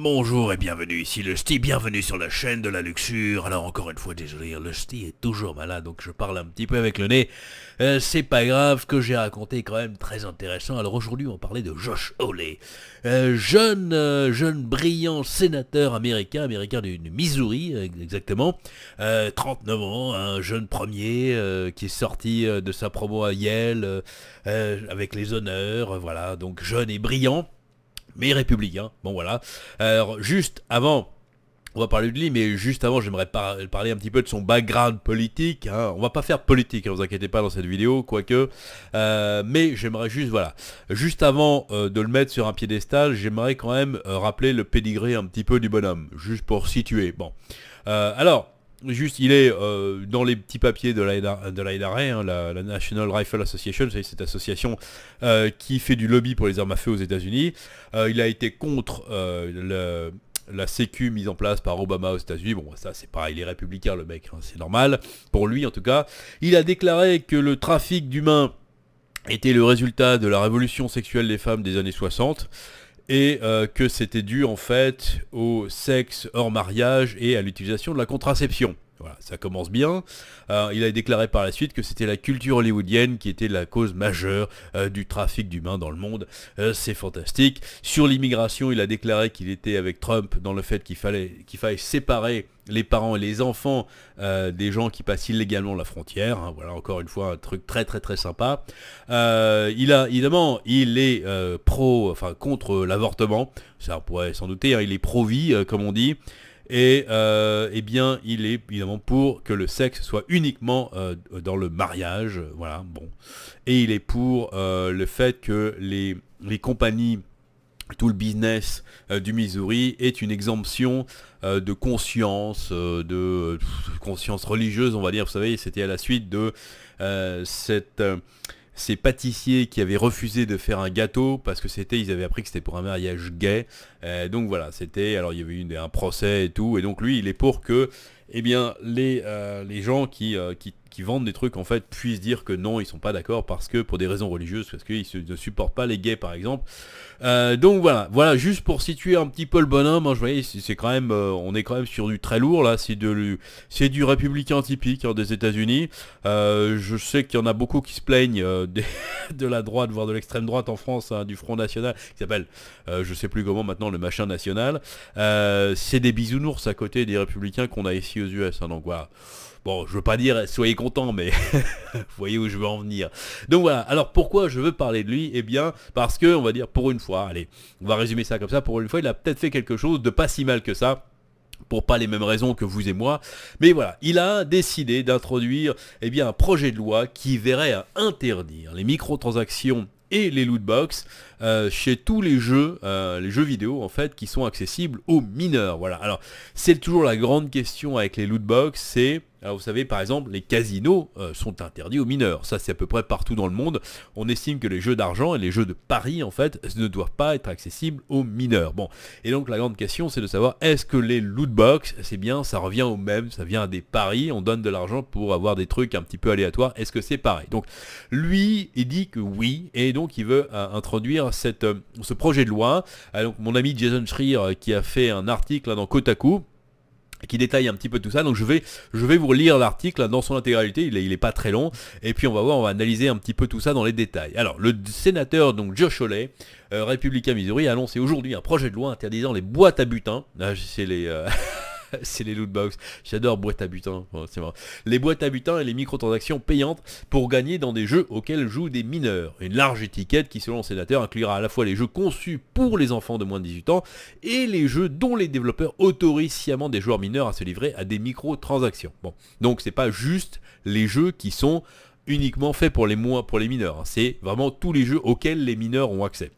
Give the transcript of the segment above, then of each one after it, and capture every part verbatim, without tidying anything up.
Bonjour et bienvenue, ici Lusty, bienvenue sur la chaîne de la luxure. Alors encore une fois, désolé, Lusty est toujours malade, donc je parle un petit peu avec le nez. Euh, c'est pas grave, ce que j'ai raconté est quand même très intéressant. Alors aujourd'hui, on parlait de Josh Hawley, euh, jeune, euh, jeune brillant sénateur américain, américain du, du Missouri exactement, euh, trente-neuf ans, un jeune premier euh, qui est sorti de sa promo à Yale euh, euh, avec les honneurs, euh, voilà, donc jeune et brillant. Mais républicain, bon voilà. Alors juste avant, on va parler de lui, mais juste avant j'aimerais par parler un petit peu de son background politique, hein. On va pas faire politique, hein, vous inquiétez pas dans cette vidéo, quoique, euh, mais j'aimerais juste, voilà, juste avant euh, de le mettre sur un piédestal, j'aimerais quand même euh, rappeler le pédigré un petit peu du bonhomme, juste pour situer, bon. Euh, alors... Juste, il est euh, dans les petits papiers de la N R A, hein, la, la National Rifle Association, c'est cette association euh, qui fait du lobby pour les armes à feu aux États-Unis. Euh, il a été contre euh, le, la sécu mise en place par Obama aux États-Unis. Bon, ça c'est pareil, il est républicain le mec, hein, c'est normal, pour lui en tout cas. Il a déclaré que le trafic d'humains était le résultat de la révolution sexuelle des femmes des années soixante. Et euh, que c'était dû en fait au sexe hors mariage et à l'utilisation de la contraception. Voilà, ça commence bien. Euh, il a déclaré par la suite que c'était la culture hollywoodienne qui était la cause majeure euh, du trafic d'humains dans le monde. Euh, c'est fantastique. Sur l'immigration, il a déclaré qu'il était avec Trump dans le fait qu'il fallait qu'il faille séparer les parents et les enfants euh, des gens qui passent illégalement la frontière, hein, voilà encore une fois un truc très très très sympa. Euh, il a évidemment, il est euh, pro, enfin contre l'avortement, ça on pourrait s'en douter, hein, il est pro-vie euh, comme on dit, et euh, eh bien il est évidemment pour que le sexe soit uniquement euh, dans le mariage, voilà bon, et il est pour euh, le fait que les les compagnies, tout le business euh, du Missouri est une exemption euh, de conscience, euh, de, de conscience religieuse, on va dire. Vous savez, c'était à la suite de euh, cette, euh, ces pâtissiers qui avaient refusé de faire un gâteau parce que c'était, ils avaient appris que c'était pour un mariage gay. Euh, donc voilà, c'était, alors il y avait eu un procès et tout, et donc lui, il est pour que, eh bien, les, euh, les gens qui, euh, qui, qui vendent des trucs, en fait, puissent dire que non, ils sont pas d'accord parce que, pour des raisons religieuses, parce qu'ils ne supportent pas les gays, par exemple. Euh, donc voilà, voilà, juste pour situer un petit peu le bonhomme, hein, je voyais, c'est quand même, euh, on est quand même sur du très lourd, là, c'est de c'est du républicain typique, hein, des États-Unis. Euh, je sais qu'il y en a beaucoup qui se plaignent euh, des, de la droite, voire de l'extrême droite en France, hein, du Front National, qui s'appelle, euh, je sais plus comment maintenant, le machin national. Euh, c'est des bisounours à côté des républicains qu'on a ici aux U S, hein, donc voilà. Bon, je veux pas dire soyez contents, mais vous voyez où je veux en venir. Donc voilà. Alors pourquoi je veux parler de lui? Eh bien parce que, on va dire pour une fois, allez, on va résumer ça comme ça. Pour une fois, il a peut-être fait quelque chose de pas si mal que ça, pour pas les mêmes raisons que vous et moi. Mais voilà, il a décidé d'introduire, eh bien, un projet de loi qui verrait à interdire les microtransactions et les lootbox euh, chez tous les jeux, euh, les jeux vidéo en fait, qui sont accessibles aux mineurs. Voilà. Alors c'est toujours la grande question avec les lootbox, c'est, vous savez par exemple les casinos euh, sont interdits aux mineurs. Ça c'est à peu près partout dans le monde. On estime que les jeux d'argent et les jeux de paris en fait ne doivent pas être accessibles aux mineurs. Bon, et donc la grande question c'est de savoir est-ce que les lootbox, c'est bien, ça revient au même, ça vient à des paris, on donne de l'argent pour avoir des trucs un petit peu aléatoires. Est-ce que c'est pareil? Donc lui il dit que oui, et donc Donc il veut euh, introduire cette, euh, ce projet de loi. Euh, donc, mon ami Jason Schreier euh, qui a fait un article là, dans Kotaku, qui détaille un petit peu tout ça. Donc je vais, je vais vous relire l'article dans son intégralité, il est, il est pas très long, et puis on va voir, on va analyser un petit peu tout ça dans les détails. Alors le sénateur donc Josh Hawley, euh, républicain Missouri, a annoncé aujourd'hui un projet de loi interdisant les boîtes à butin. Là c'est les... Euh... c'est les lootbox, j'adore boîte à butin, bon, c'est marrant. Les boîtes à butin et les microtransactions payantes pour gagner dans des jeux auxquels jouent des mineurs. Une large étiquette qui, selon le sénateur, inclura à la fois les jeux conçus pour les enfants de moins de dix-huit ans et les jeux dont les développeurs autorisent sciemment des joueurs mineurs à se livrer à des microtransactions. Bon, donc c'est pas juste les jeux qui sont uniquement faits pour les, moins, pour les mineurs, hein. C'est vraiment tous les jeux auxquels les mineurs ont accès.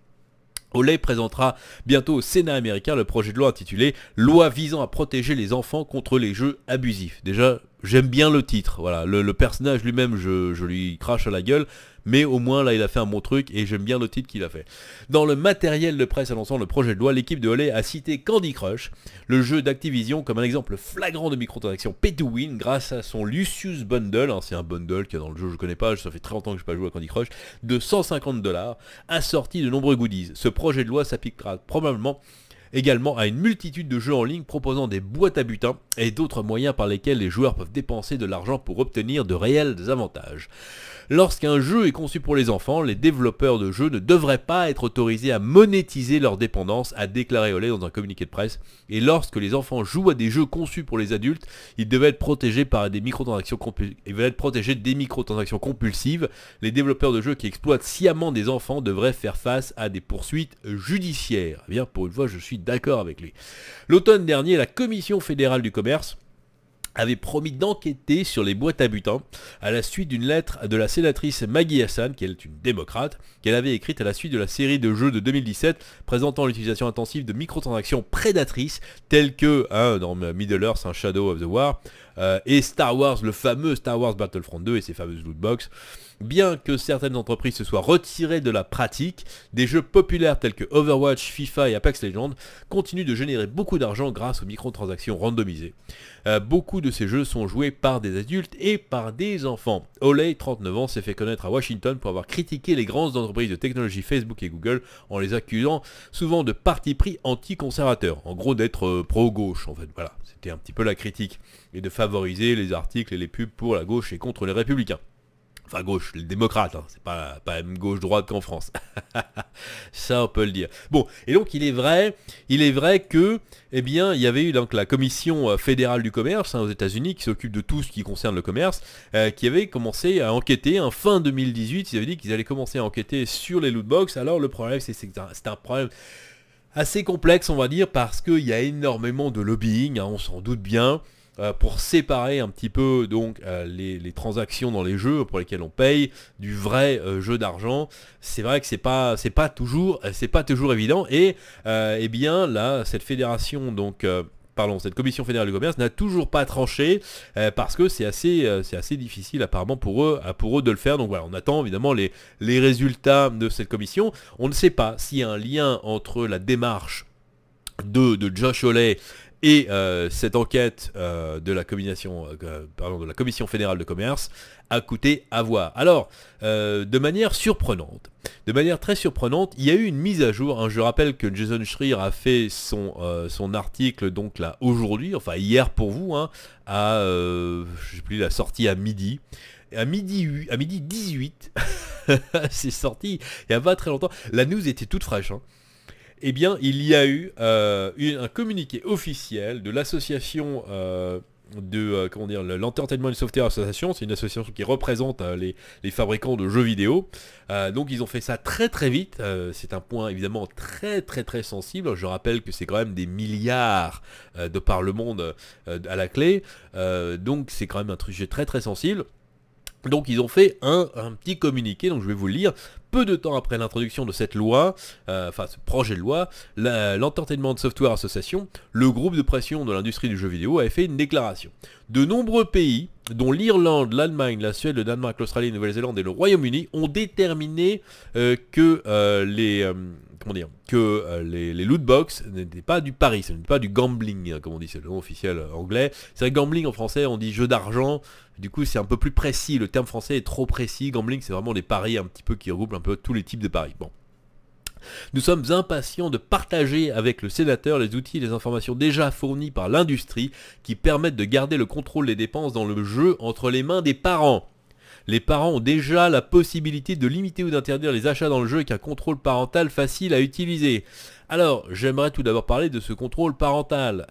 Hawley présentera bientôt au Sénat américain le projet de loi intitulé « Loi visant à protéger les enfants contre les jeux abusifs ». Déjà, j'aime bien le titre, voilà. Le, le personnage lui-même, je, je lui crache à la gueule, mais au moins là il a fait un bon truc et j'aime bien le titre qu'il a fait. Dans le matériel de presse annonçant le projet de loi, l'équipe de Hawley a cité Candy Crush, le jeu d'Activision, comme un exemple flagrant de microtransaction pay to win grâce à son Lucius Bundle, hein, c'est un bundle qu'il y a dans le jeu, je ne connais pas, ça fait très longtemps que je n'ai pas joué à Candy Crush, de cent cinquante dollars, assorti de nombreux goodies. Ce projet de loi s'appliquera probablement également à une multitude de jeux en ligne proposant des boîtes à butin et d'autres moyens par lesquels les joueurs peuvent dépenser de l'argent pour obtenir de réels avantages. Lorsqu'un jeu est conçu pour les enfants, les développeurs de jeux ne devraient pas être autorisés à monétiser leur dépendance, a déclaré Hawley dans un communiqué de presse. Et lorsque les enfants jouent à des jeux conçus pour les adultes, ils devaient être protégés par des microtransactions compul... ils devaient être protégés des microtransactions compulsives. Les développeurs de jeux qui exploitent sciemment des enfants devraient faire face à des poursuites judiciaires. Eh bien, pour une fois, je suis d'accord avec lui. L'automne dernier, la Commission fédérale du commerce avait promis d'enquêter sur les boîtes à butin à la suite d'une lettre de la sénatrice Maggie Hassan, qui est une démocrate, qu'elle avait écrite à la suite de la série de jeux de deux mille dix-sept présentant l'utilisation intensive de microtransactions prédatrices telles que hein, dans Middle Earth, hein, Shadow of the War, euh, et Star Wars, le fameux Star Wars Battlefront deux et ses fameuses lootbox. Bien que certaines entreprises se soient retirées de la pratique, des jeux populaires tels que Overwatch, FIFA et Apex Legends continuent de générer beaucoup d'argent grâce aux microtransactions randomisées. Euh, beaucoup de ces jeux sont joués par des adultes et par des enfants. Hawley, trente-neuf ans, s'est fait connaître à Washington pour avoir critiqué les grandes entreprises de technologie Facebook et Google en les accusant souvent de parti pris anti-conservateurs, en gros d'être euh, pro-gauche en fait, voilà, c'était un petit peu la critique, et de favoriser les articles et les pubs pour la gauche et contre les républicains. Enfin gauche, les démocrates, hein, c'est pas, pas la même gauche-droite qu'en France. Ça on peut le dire. Bon, et donc il est vrai, il est vrai que, eh bien, il y avait eu donc la Commission fédérale du commerce hein, aux États-Unis, qui s'occupe de tout ce qui concerne le commerce, euh, qui avait commencé à enquêter, hein, fin deux mille dix-huit, ils avaient dit qu'ils allaient commencer à enquêter sur les lootbox. Alors le problème, c'est que c'est un problème assez complexe, on va dire, parce qu'il y a énormément de lobbying, hein, on s'en doute bien, pour séparer un petit peu donc euh, les, les transactions dans les jeux pour lesquels on paye du vrai euh, jeu d'argent. C'est vrai que c'est pas c'est pas toujours c'est pas toujours évident, et euh, eh bien là cette fédération donc euh, pardon cette Commission fédérale du commerce n'a toujours pas tranché euh, parce que c'est assez euh, c'est assez difficile apparemment pour eux pour eux de le faire. Donc voilà, on attend évidemment les les résultats de cette commission. On ne sait pas s'il y a un lien entre la démarche de de Josh Hawley et euh, cette enquête euh, de, la commission, euh, pardon, de la Commission fédérale de commerce a coûté à voir. Alors, euh, de manière surprenante, de manière très surprenante, il y a eu une mise à jour. Hein. Je rappelle que Jason Schreier a fait son, euh, son article donc là aujourd'hui, enfin hier pour vous, hein, à euh, je sais plus, la sortie à midi. À midi, à midi dix-huit, c'est sorti il n'y a pas très longtemps. La news était toute fraîche. Hein. Eh bien, il y a eu euh, une, un communiqué officiel de l'association euh, de euh, comment dire, l'Entertainment Software Association. C'est une association qui représente euh, les, les fabricants de jeux vidéo. Euh, donc, ils ont fait ça très très vite. Euh, c'est un point évidemment très très très sensible. Je rappelle que c'est quand même des milliards euh, de par le monde euh, à la clé. Euh, donc, c'est quand même un sujet très très sensible. Donc ils ont fait un, un petit communiqué, donc je vais vous le lire. Peu de temps après l'introduction de cette loi, euh, enfin ce projet de loi, l'Entertainment Software Association, le groupe de pression de l'industrie du jeu vidéo, avait fait une déclaration. De nombreux pays, dont l'Irlande, l'Allemagne, la Suède, le Danemark, l'Australie, la Nouvelle-Zélande et le Royaume-Uni, ont déterminé euh, que euh, les... Euh, Comment dire, que euh, les, les lootbox n'étaient pas du pari, ce n'était pas du gambling, hein, comme on dit, c'est le nom officiel euh, anglais. C'est vrai, gambling en français, on dit jeu d'argent, du coup c'est un peu plus précis, le terme français est trop précis. Gambling, c'est vraiment des paris un petit peu qui regroupent un peu tous les types de paris. Bon. Nous sommes impatients de partager avec le sénateur les outils et les informations déjà fournis par l'industrie qui permettent de garder le contrôle des dépenses dans le jeu entre les mains des parents. Les parents ont déjà la possibilité de limiter ou d'interdire les achats dans le jeu avec un contrôle parental facile à utiliser. Alors, j'aimerais tout d'abord parler de ce contrôle parental.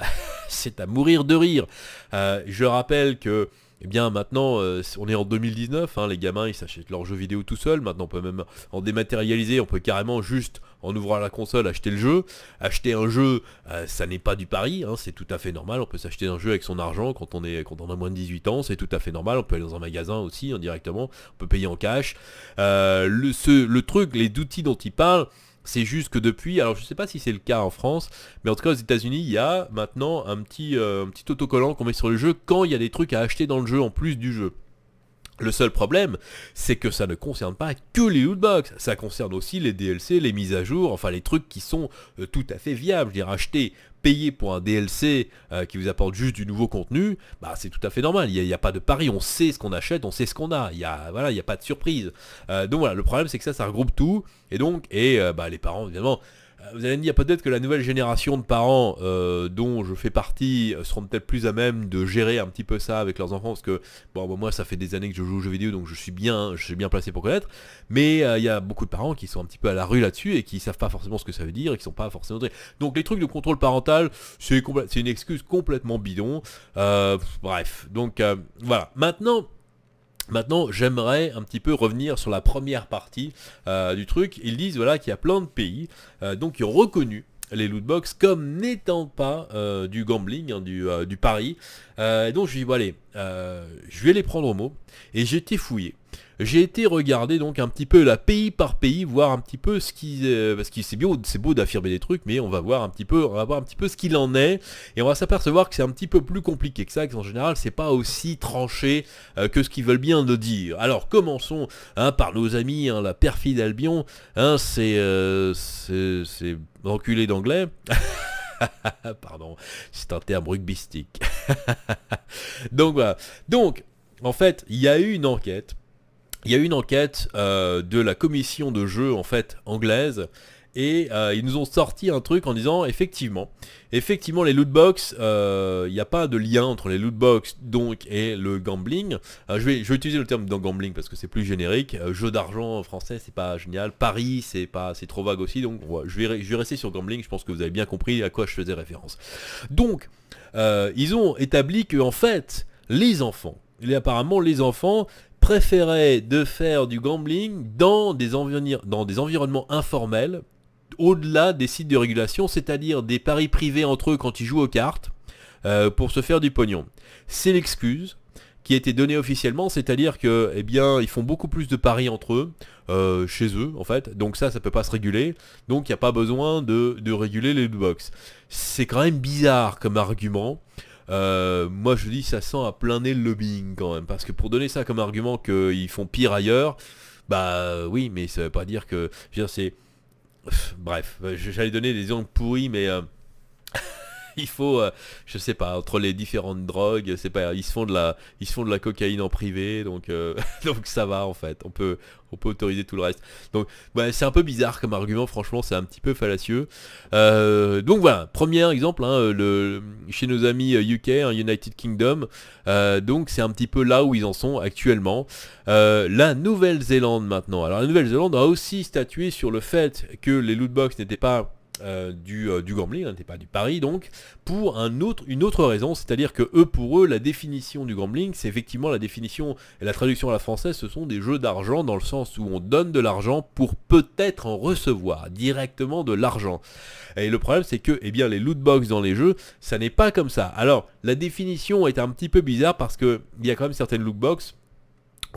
C'est à mourir de rire. Euh, je rappelle que, eh bien, maintenant, euh, on est en deux mille dix-neuf, hein, les gamins, ils s'achètent leurs jeux vidéo tout seuls. Maintenant, on peut même en dématérialiser, on peut carrément juste, en ouvrant la console, acheter le jeu. Acheter un jeu, euh, ça n'est pas du pari, hein, c'est tout à fait normal. On peut s'acheter un jeu avec son argent quand on, est, quand on a moins de dix-huit ans, c'est tout à fait normal. On peut aller dans un magasin aussi, hein, directement, on peut payer en cash. Euh, le, ce, le truc, les outils dont ils parlent, c'est juste que depuis, alors je ne sais pas si c'est le cas en France, mais en tout cas aux États-Unis, il y a maintenant un petit, euh, un petit autocollant qu'on met sur le jeu quand il y a des trucs à acheter dans le jeu en plus du jeu. Le seul problème, c'est que ça ne concerne pas que les lootbox, ça concerne aussi les D L C, les mises à jour, enfin les trucs qui sont euh, tout à fait viables. Je veux dire, acheter, payer pour un D L C euh, qui vous apporte juste du nouveau contenu, bah c'est tout à fait normal, il n'y a, a pas de pari, on sait ce qu'on achète, on sait ce qu'on a, il n'y a, voilà, a pas de surprise. Euh, donc voilà, le problème c'est que ça, ça regroupe tout, et donc, et euh, bah, les parents évidemment... Vous allez me dire peut-être que la nouvelle génération de parents euh, dont je fais partie seront peut-être plus à même de gérer un petit peu ça avec leurs enfants, parce que bon, bon moi ça fait des années que je joue aux jeux vidéo, donc je suis bien, je suis bien placé pour connaître, mais il euh, y a beaucoup de parents qui sont un petit peu à la rue là-dessus et qui savent pas forcément ce que ça veut dire et qui sont pas forcément... Donc les trucs de contrôle parental, c'est une excuse complètement bidon, euh, bref, donc euh, voilà. Maintenant... Maintenant, j'aimerais un petit peu revenir sur la première partie euh, du truc. Ils disent voilà, qu'il y a plein de pays euh, donc, qui ont reconnu les lootbox comme n'étant pas euh, du gambling, hein, du, euh, du pari. Euh, et donc je dis, bon, allez, euh, je vais les prendre au mot. Et j'ai été fouillé. J'ai été regarder donc un petit peu la pays par pays, voir un petit peu ce qui... Euh, parce que c'est beau, beau d'affirmer des trucs, mais on va voir un petit peu, on va voir un petit peu ce qu'il en est. Et on va s'apercevoir que c'est un petit peu plus compliqué que ça, qu'en général c'est pas aussi tranché euh, que ce qu'ils veulent bien nous dire. Alors commençons hein, par nos amis, hein, la perfide Albion, hein, c'est... Euh, c'est... enculé d'anglais. Pardon, c'est un terme rugbystique. Donc voilà. Donc, en fait, il y a eu une enquête. Il y a eu une enquête euh, de la commission de jeux en fait anglaise, et euh, ils nous ont sorti un truc en disant effectivement, effectivement les lootbox, il euh, n'y a pas de lien entre les lootbox donc et le gambling. Euh, je, vais, je vais utiliser le terme de gambling parce que c'est plus générique. Euh, jeu d'argent en français c'est pas génial, Paris c'est pas, c'est trop vague aussi, donc ouais, je, vais, je vais rester sur gambling. Je pense que vous avez bien compris à quoi je faisais référence. Donc euh, ils ont établi que en fait les enfants, et apparemment les enfants préféraient de faire du gambling dans des, dans des environnements informels, au-delà des sites de régulation, c'est-à-dire des paris privés entre eux quand ils jouent aux cartes, euh, pour se faire du pognon. C'est l'excuse qui a été donnée officiellement, c'est-à-dire que, eh bien, ils font beaucoup plus de paris entre eux, euh, chez eux, en fait, donc ça, ça peut pas se réguler, donc il n'y a pas besoin de, de réguler les lootbox. C'est quand même bizarre comme argument. Euh, moi je dis ça sent à plein nez le lobbying quand même, parce que pour donner ça comme argument qu'ils font pire ailleurs, bah oui, mais ça veut pas dire que... Je veux dire, c'est... Bref, j'allais donner des angles pourris, mais euh... il faut... Euh... Je sais pas, entre les différentes drogues, c'est pas... Ils se font de la... Ils se font de la cocaïne en privé, donc, euh... donc ça va en fait, on peut... on peut autoriser tout le reste. Donc bah, c'est un peu bizarre comme argument, franchement c'est un petit peu fallacieux. Euh, donc voilà, premier exemple, hein, le, chez nos amis U K, hein, United Kingdom, euh, donc c'est un petit peu là où ils en sont actuellement. Euh, la Nouvelle-Zélande maintenant, alors la Nouvelle-Zélande a aussi statué sur le fait que les lootbox n'étaient pas euh, du, euh, du gambling, n'étaient pas du pari donc, pour un autre, une autre raison, c'est-à-dire que eux, pour eux, la définition du gambling, c'est effectivement la définition, et la traduction à la française, ce sont des jeux d'argent, dans le sens où on donne de l'argent pour peut-être en recevoir directement de l'argent. Et le problème, c'est que, eh bien, les lootbox dans les jeux, ça n'est pas comme ça. Alors, la définition est un petit peu bizarre, parce qu'il y a quand même certaines lootbox,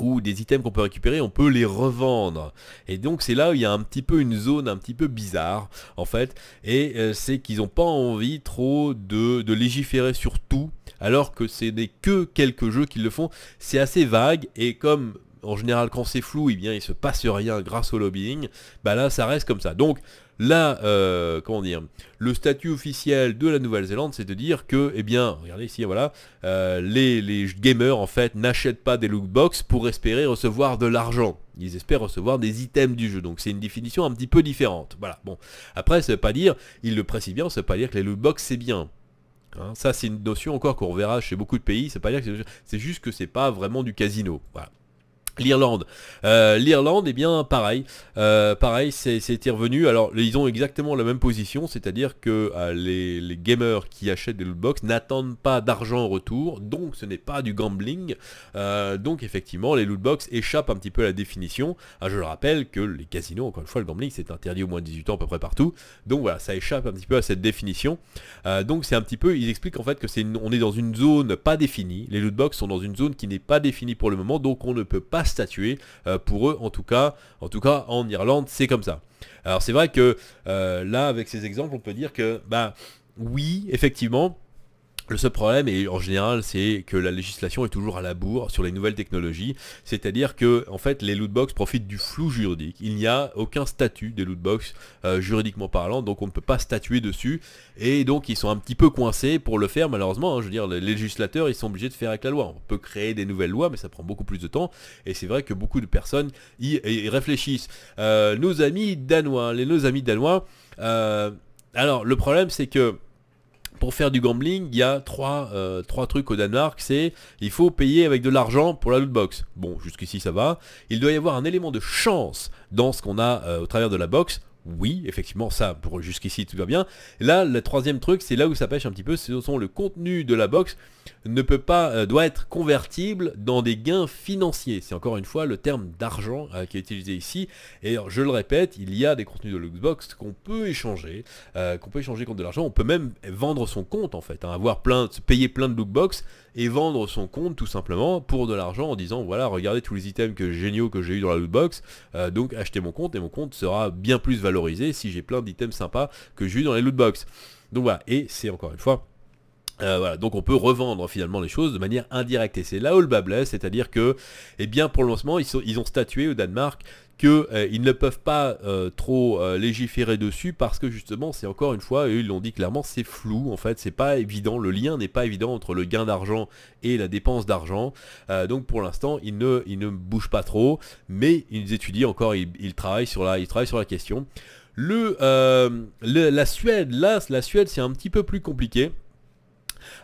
ou des items qu'on peut récupérer, on peut les revendre. Et donc c'est là où il y a un petit peu une zone un petit peu bizarre, en fait. Et euh, c'est qu'ils n'ont pas envie trop de, de légiférer sur tout, alors que ce n'est que quelques jeux qui le font. C'est assez vague, et comme en général quand c'est flou, eh bien, il ne se passe rien grâce au lobbying, bah là ça reste comme ça. Donc là, euh, comment dire, le statut officiel de la Nouvelle-Zélande, c'est de dire que, eh bien, regardez ici, voilà, euh, les, les gamers, en fait, n'achètent pas des lootbox pour espérer recevoir de l'argent. Ils espèrent recevoir des items du jeu, donc c'est une définition un petit peu différente. Voilà, bon, après, ça ne veut pas dire, il le précise bien, ça ne veut pas dire que les lootbox, c'est bien. Hein, ça, c'est une notion encore qu'on reverra chez beaucoup de pays, c'est pas dire que c'est juste que c'est pas vraiment du casino, voilà. L'Irlande, euh, l'Irlande, eh bien pareil, euh, pareil, c'est revenu. Alors ils ont exactement la même position, c'est-à-dire que euh, les, les gamers qui achètent des lootbox n'attendent pas d'argent en retour, donc ce n'est pas du gambling. Euh, donc effectivement, les lootbox échappent un petit peu à la définition. Ah, je le rappelle que les casinos, encore une fois, le gambling c'est interdit au moins de dix-huit ans à peu près partout. Donc voilà, ça échappe un petit peu à cette définition. Euh, donc c'est un petit peu, ils expliquent en fait que c'est, on est dans une zone pas définie. Les lootbox sont dans une zone qui n'est pas définie pour le moment, donc on ne peut pas statuer euh, pour eux, en tout cas en tout cas en Irlande c'est comme ça. Alors c'est vrai que euh, là avec ces exemples on peut dire que bah oui effectivement Le seul problème, et en général, c'est que la législation est toujours à la bourre sur les nouvelles technologies, c'est-à-dire que en fait, les lootbox profitent du flou juridique. Il n'y a aucun statut des lootbox euh, juridiquement parlant, donc on ne peut pas statuer dessus, et donc ils sont un petit peu coincés pour le faire malheureusement, hein, je veux dire, les législateurs, ils sont obligés de faire avec la loi. On peut créer des nouvelles lois, mais ça prend beaucoup plus de temps, et c'est vrai que beaucoup de personnes y, y réfléchissent. Euh, nos amis danois, les, nos amis danois, euh, alors le problème c'est que, pour faire du gambling, il y a trois, euh, trois trucs au Danemark, c'est il faut payer avec de l'argent pour la lootbox. Bon, jusqu'ici ça va. Il doit y avoir un élément de chance dans ce qu'on a euh, au travers de la box. Oui, effectivement, ça, pour jusqu'ici tout va bien. Là, le troisième truc, c'est là où ça pêche un petit peu, ce sont le contenu de la box ne peut pas, euh, doit être convertible dans des gains financiers. C'est encore une fois le terme d'argent euh, qui est utilisé ici. Et je le répète, il y a des contenus de lootbox qu'on peut échanger, euh, qu'on peut échanger contre de l'argent. On peut même vendre son compte en fait, hein, avoir plein, payer plein de lootbox et vendre son compte tout simplement pour de l'argent en disant voilà, regardez tous les items que géniaux que j'ai eu dans la lootbox, euh, donc achetez mon compte et mon compte sera bien plus valorisé si j'ai plein d'items sympas que j'ai eu dans les lootbox. Donc voilà, et c'est encore une fois Euh, voilà, donc on peut revendre finalement les choses de manière indirecte, et c'est là où le bas blesse, c'est-à-dire que, eh bien pour le lancement, ils, sont, ils ont statué au Danemark qu'ils euh, ne peuvent pas euh, trop euh, légiférer dessus, parce que justement, c'est encore une fois, eux, ils l'ont dit clairement, c'est flou, en fait, c'est pas évident, le lien n'est pas évident entre le gain d'argent et la dépense d'argent, euh, donc pour l'instant, ils ne, ils ne bougent pas trop, mais ils étudient encore, ils, ils, travaillent, sur la, ils travaillent sur la question. Le, euh, le, la Suède, là, la Suède, c'est un petit peu plus compliqué.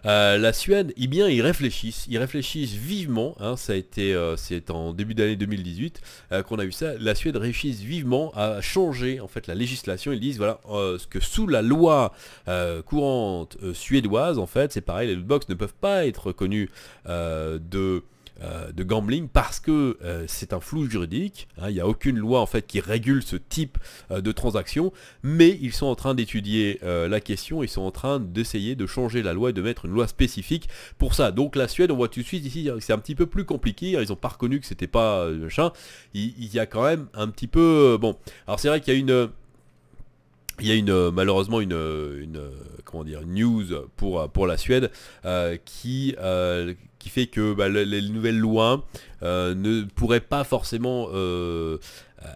Euh, la Suède, eh bien, ils réfléchissent, ils réfléchissent vivement, hein, ça a été, euh, c'est en début d'année deux mille dix-huit euh, qu'on a vu ça, la Suède réfléchit vivement à changer en fait la législation. Ils disent voilà, euh, que sous la loi euh, courante euh, suédoise, en fait, c'est pareil, les lootbox ne peuvent pas être reconnus euh, de... Euh, de gambling parce que euh, c'est un flou juridique, hein, il n'y a aucune loi en fait qui régule ce type euh, de transaction, mais ils sont en train d'étudier euh, la question, ils sont en train d'essayer de changer la loi et de mettre une loi spécifique pour ça. Donc la Suède, on voit tout de suite ici que c'est un petit peu plus compliqué, ils n'ont pas reconnu que c'était pas euh, machin, il, il y a quand même un petit peu, euh, bon, alors c'est vrai qu'il y a une... Euh, Il y a une, malheureusement une, une, comment dire, une news pour, pour la Suède euh, qui, euh, qui fait que bah, les, les nouvelles lois euh, ne pourraient pas forcément euh,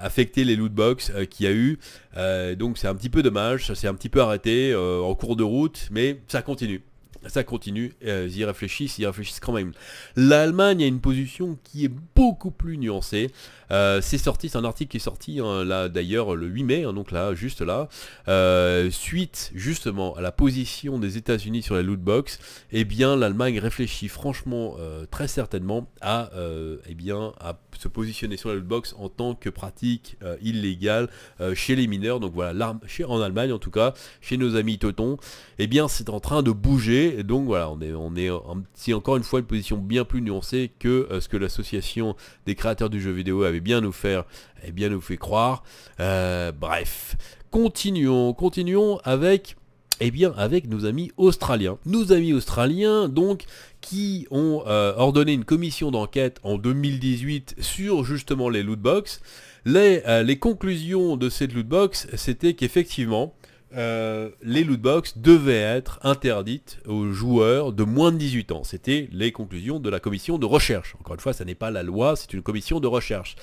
affecter les lootbox euh, qu'il y a eu. Euh, donc c'est un petit peu dommage, ça s'est un petit peu arrêté euh, en cours de route, mais ça continue. Ça continue, euh, ils y réfléchissent, ils y réfléchissent quand même. L'Allemagne a une position qui est beaucoup plus nuancée. Euh, c'est sorti, c'est un article qui est sorti hein, là d'ailleurs le huit mai, hein, donc là, juste là. Euh, suite justement à la position des États-Unis sur les lootbox, eh bien l'Allemagne réfléchit franchement euh, très certainement à, euh, eh bien, à se positionner sur les lootbox en tant que pratique euh, illégale euh, chez les mineurs. Donc voilà, chez, en Allemagne en tout cas, chez nos amis Teutons, eh bien c'est en train de bouger. Et donc voilà, on est, on est un petit, encore une fois une position bien plus nuancée que euh, ce que l'association des créateurs du jeu vidéo avait bien nous faire, avait bien nous fait croire. Euh, bref, continuons, continuons avec, eh bien, avec nos amis australiens. Nos amis australiens, donc, qui ont euh, ordonné une commission d'enquête en deux mille dix-huit sur justement les lootbox. Les, euh, les conclusions de cette lootbox, c'était qu'effectivement, Euh, les lootbox devaient être interdites aux joueurs de moins de dix-huit ans. C'était les conclusions de la commission de recherche. Encore une fois, ça n'est pas la loi, c'est une commission de recherche.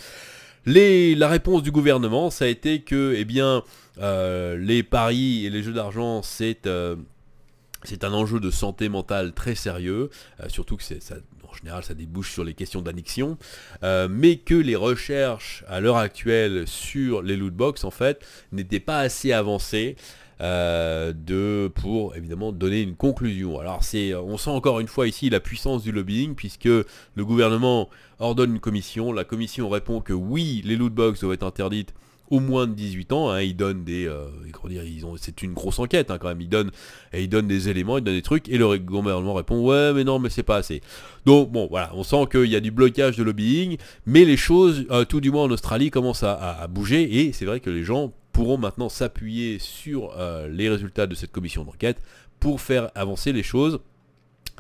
Les, la réponse du gouvernement, ça a été que eh bien, euh, les paris et les jeux d'argent, c'est euh, c'est un enjeu de santé mentale très sérieux, euh, surtout que c'est ça... En général, ça débouche sur les questions d'addiction, euh, mais que les recherches à l'heure actuelle sur les lootbox, en fait, n'étaient pas assez avancées euh, de, pour, évidemment, donner une conclusion. Alors, c'est, on sent encore une fois ici la puissance du lobbying, puisque le gouvernement ordonne une commission, la commission répond que oui, les lootbox doivent être interdites au moins de dix-huit ans, hein, ils donnent des... Euh, comment dire, ils ont, c'est une grosse enquête hein, quand même, ils donnent, et ils donnent des éléments, ils donnent des trucs, et le gouvernement répond « ouais, mais non, mais c'est pas assez ». Donc bon, voilà, on sent qu'il y a du blocage de lobbying, mais les choses, euh, tout du moins en Australie, commencent à, à, à bouger, et c'est vrai que les gens pourront maintenant s'appuyer sur euh, les résultats de cette commission d'enquête pour faire avancer les choses.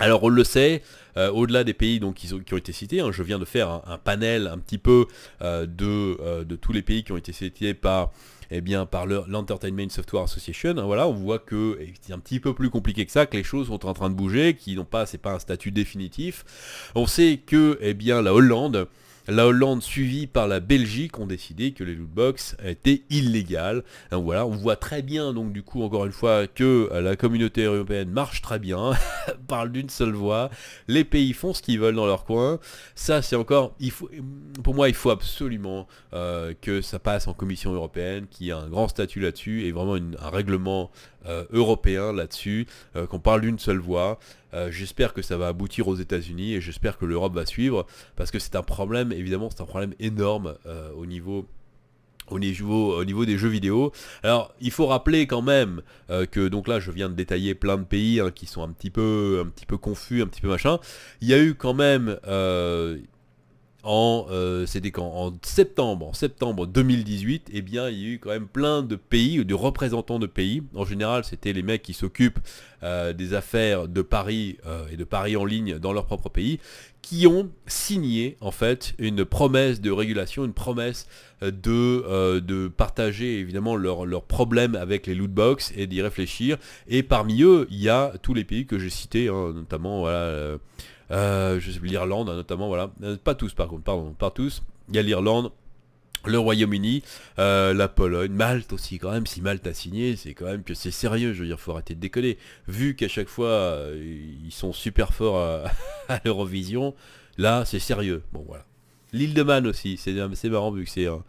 Alors on le sait, euh, au-delà des pays donc, qui, sont, qui ont été cités, hein, je viens de faire un, un panel un petit peu euh, de, euh, de tous les pays qui ont été cités par, eh bien, par l'Entertainment Software Association, hein, voilà, on voit que c'est un petit peu plus compliqué que ça, que les choses sont en train de bouger, qui n'ont pas, c'est pas un statut définitif. On sait que eh bien, la Hollande, la Hollande suivie par la Belgique ont décidé que les lootbox étaient illégales. Donc voilà, on voit très bien donc du coup encore une fois que la communauté européenne marche très bien, parle d'une seule voix, les pays font ce qu'ils veulent dans leur coin. Ça c'est encore, il faut, pour moi il faut absolument euh, que ça passe en Commission européenne, qu'il y ait un grand statut là-dessus et vraiment une, un règlement euh, européen là-dessus, euh, qu'on parle d'une seule voix. Euh, j'espère que ça va aboutir aux États-Unis et j'espère que l'Europe va suivre parce que c'est un problème, évidemment, c'est un problème énorme euh, au niveau... Au niveau, au niveau des jeux vidéo. Alors il faut rappeler quand même euh, que donc là je viens de détailler plein de pays hein, qui sont un petit peu un petit peu confus, un petit peu machin. Il y a eu quand même euh, en, euh, c'était quand, en septembre en septembre deux mille dix-huit, et eh bien il y a eu quand même plein de pays, de représentants de pays. En général c'était les mecs qui s'occupent euh, des affaires de paris euh, et de paris en ligne dans leur propre pays, qui ont signé en fait une promesse de régulation, une promesse de, euh, de partager évidemment leurs leur problèmes avec les lootbox et d'y réfléchir. Et parmi eux, il y a tous les pays que j'ai cités, hein, notamment voilà, euh, euh, l'Irlande notamment, voilà. Pas tous par contre, pardon, pas tous. Il y a l'Irlande, le Royaume-Uni, euh, la Pologne, Malte aussi quand même. Si Malte a signé, c'est quand même que c'est sérieux, je veux dire, faut arrêter de déconner. Vu qu'à chaque fois, euh, ils sont super forts à, à l'Eurovision, là, c'est sérieux. Bon, voilà. L'île de Man aussi, c'est marrant vu que c'est un,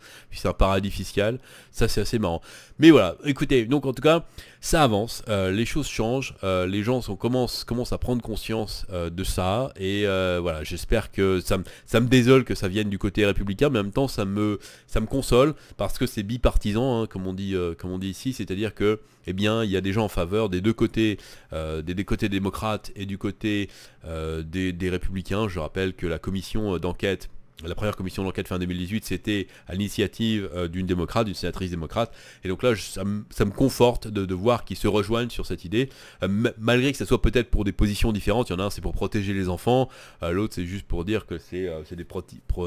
un paradis fiscal, ça c'est assez marrant. Mais voilà, écoutez, donc en tout cas, ça avance, euh, les choses changent, euh, les gens sont, commencent, commencent à prendre conscience euh, de ça, et euh, voilà, j'espère que ça me, ça me désole que ça vienne du côté républicain, mais en même temps ça me, ça me console, parce que c'est bipartisan, hein, comme, on dit, euh, comme on dit ici, c'est-à-dire que, eh bien, il y a des gens en faveur des deux côtés, euh, des, des côtés démocrates et du côté euh, des, des républicains. Je rappelle que la commission d'enquête, la première commission d'enquête fin deux mille dix-huit, c'était à l'initiative d'une démocrate, d'une sénatrice démocrate. Et donc là, je, ça, me, ça me conforte de, de voir qu'ils se rejoignent sur cette idée, euh, malgré que ça soit peut-être pour des positions différentes. Il y en a un, c'est pour protéger les enfants, euh, l'autre, c'est juste pour dire que c'est euh, des, pro pro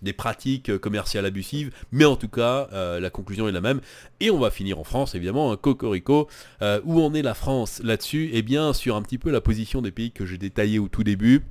des pratiques commerciales abusives. Mais en tout cas, euh, la conclusion est la même. Et on va finir en France, évidemment, un cocorico. Euh, où en est la France là-dessus? Eh bien, sur un petit peu la position des pays que j'ai détaillé au tout début.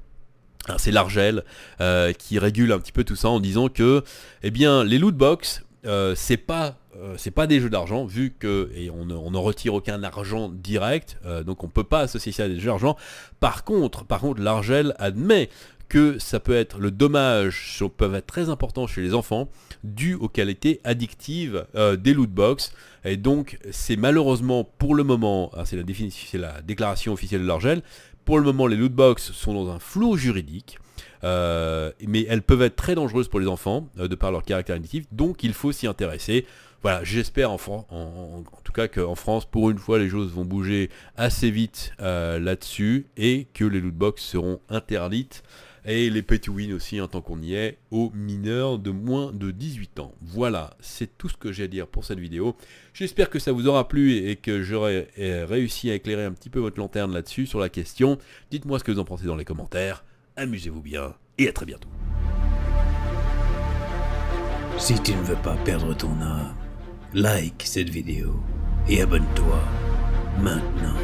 C'est l'Argel euh, qui régule un petit peu tout ça en disant que eh bien, les lootbox, euh, c'est pas... c'est pas des jeux d'argent, vu que et on, on ne retire aucun argent direct, euh, donc on peut pas associer ça à des jeux d'argent. Par contre, par contre, l'Argel admet que ça peut être, le dommage peut être très important chez les enfants, dû aux qualités addictives euh, des lootbox. Et donc c'est malheureusement pour le moment, hein, c'est la définition, c'est la déclaration officielle de l'Argel. Pour le moment, les lootbox sont dans un flou juridique. Euh, mais elles peuvent être très dangereuses pour les enfants euh, de par leur caractère addictif, donc il faut s'y intéresser. Voilà, j'espère en, en, en, en tout cas qu'en France, pour une fois, les choses vont bouger assez vite euh, là-dessus, et que les lootbox seront interdites, et les pay to win aussi, hein, tant qu'on y est, aux mineurs de moins de dix-huit ans. Voilà, c'est tout ce que j'ai à dire pour cette vidéo. J'espère que ça vous aura plu et que j'aurai réussi à éclairer un petit peu votre lanterne là-dessus, sur la question. Dites-moi ce que vous en pensez dans les commentaires. Amusez-vous bien et à très bientôt. Si tu ne veux pas perdre ton âme, like cette vidéo et abonne-toi maintenant.